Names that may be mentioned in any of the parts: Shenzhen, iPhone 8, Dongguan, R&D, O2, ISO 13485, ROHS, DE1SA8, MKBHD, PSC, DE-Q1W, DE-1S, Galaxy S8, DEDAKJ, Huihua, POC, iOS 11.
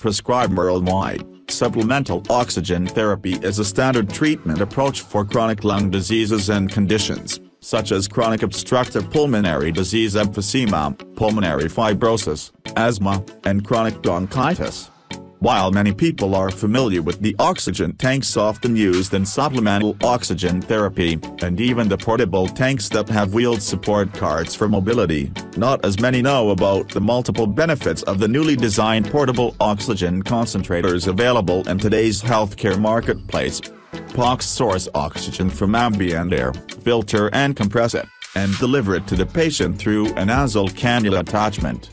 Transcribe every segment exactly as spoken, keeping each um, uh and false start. prescribed worldwide. Supplemental oxygen therapy is a standard treatment approach for chronic lung diseases and conditions, such as chronic obstructive pulmonary disease, emphysema, pulmonary fibrosis, asthma, and chronic bronchitis. While many people are familiar with the oxygen tanks often used in supplemental oxygen therapy, and even the portable tanks that have wheeled support carts for mobility, not as many know about the multiple benefits of the newly designed portable oxygen concentrators available in today's healthcare marketplace. P O Cs source oxygen from ambient air, filter and compress it, and deliver it to the patient through a nasal cannula attachment.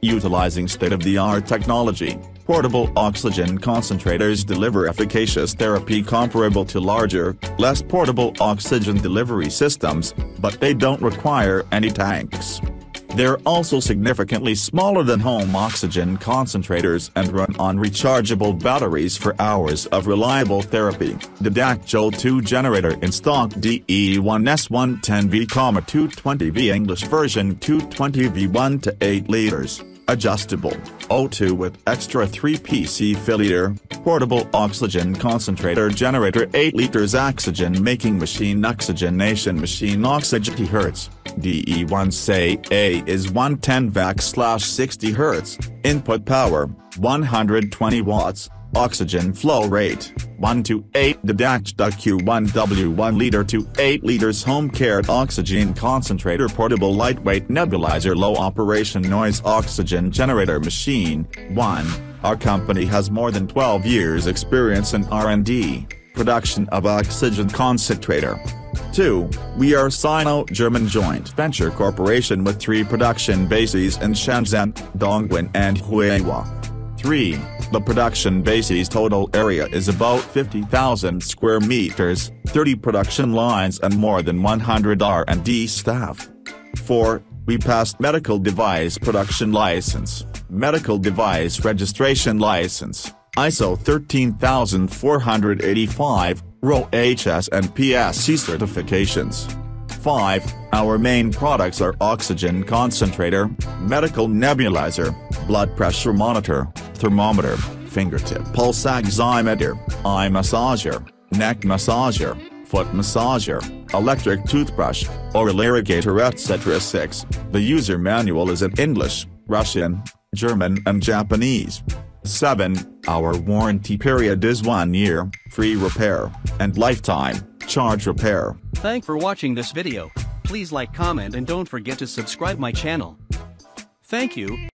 Utilizing state-of-the-art technology, portable oxygen concentrators deliver efficacious therapy comparable to larger, less portable oxygen delivery systems, but they don't require any tanks. They're also significantly smaller than home oxygen concentrators and run on rechargeable batteries for hours of reliable therapy. The D E D A K J O two generator in stock D E one S one ten V, two twenty V English version two twenty V, one to eight liters. Adjustable, O two with extra three P C filliter, portable oxygen concentrator generator eight liters oxygen making machine oxygenation machine oxygen sixty hertz, D E one S A eight is one ten V slash sixty hertz, input power, one hundred twenty watts, oxygen flow rate, one to eight. D E D A K J Q one W one liter to eight liters home care oxygen concentrator portable lightweight nebulizer low operation noise oxygen generator machine. one. Our company has more than twelve years experience in R and D, production of oxygen concentrator. two. We are Sino-German joint venture corporation with three production bases in Shenzhen, Dongguan and Huihua. three. The production base's total area is about fifty thousand square meters, thirty production lines and more than one hundred R and D staff. four. We passed medical device production license, medical device registration license, I S O thirteen thousand four hundred eighty-five, R O H S and P S C certifications. five. Our main products are oxygen concentrator, medical nebulizer, blood pressure monitor, thermometer, fingertip pulse oximeter, eye massager, neck massager, foot massager, electric toothbrush, oral irrigator et cetera. six. The user manual is in English, Russian, German and Japanese. seven. Our warranty period is one year, free repair, and lifetime charge repair. Thanks for watching this video. Please like, comment and don't forget to subscribe my channel. Thank you.